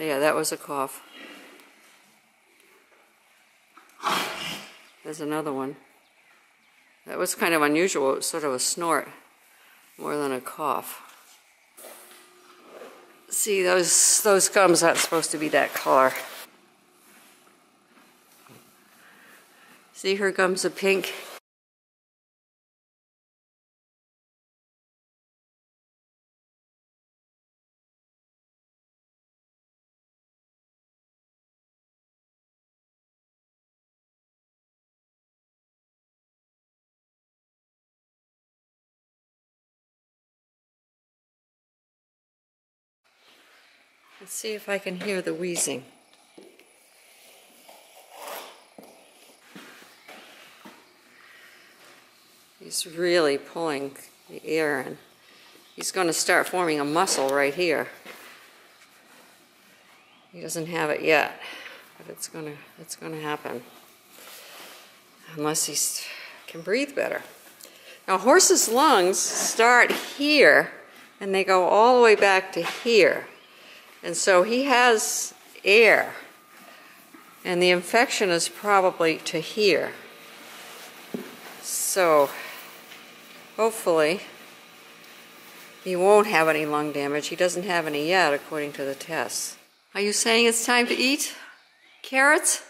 Yeah, that was a cough. There's another one. That was kind of unusual. It was sort of a snort more than a cough. See, those gums aren't supposed to be that color. See, her gums are pink. Let's see if I can hear the wheezing. He's really pulling the air in. He's going to start forming a muscle right here. He doesn't have it yet, but it's going to happen. Unless he can breathe better. Now, horses' lungs start here, and they go all the way back to here. And so he has air, and the infection is probably to here. So hopefully he won't have any lung damage. He doesn't have any yet, according to the tests. Are you saying it's time to eat carrots?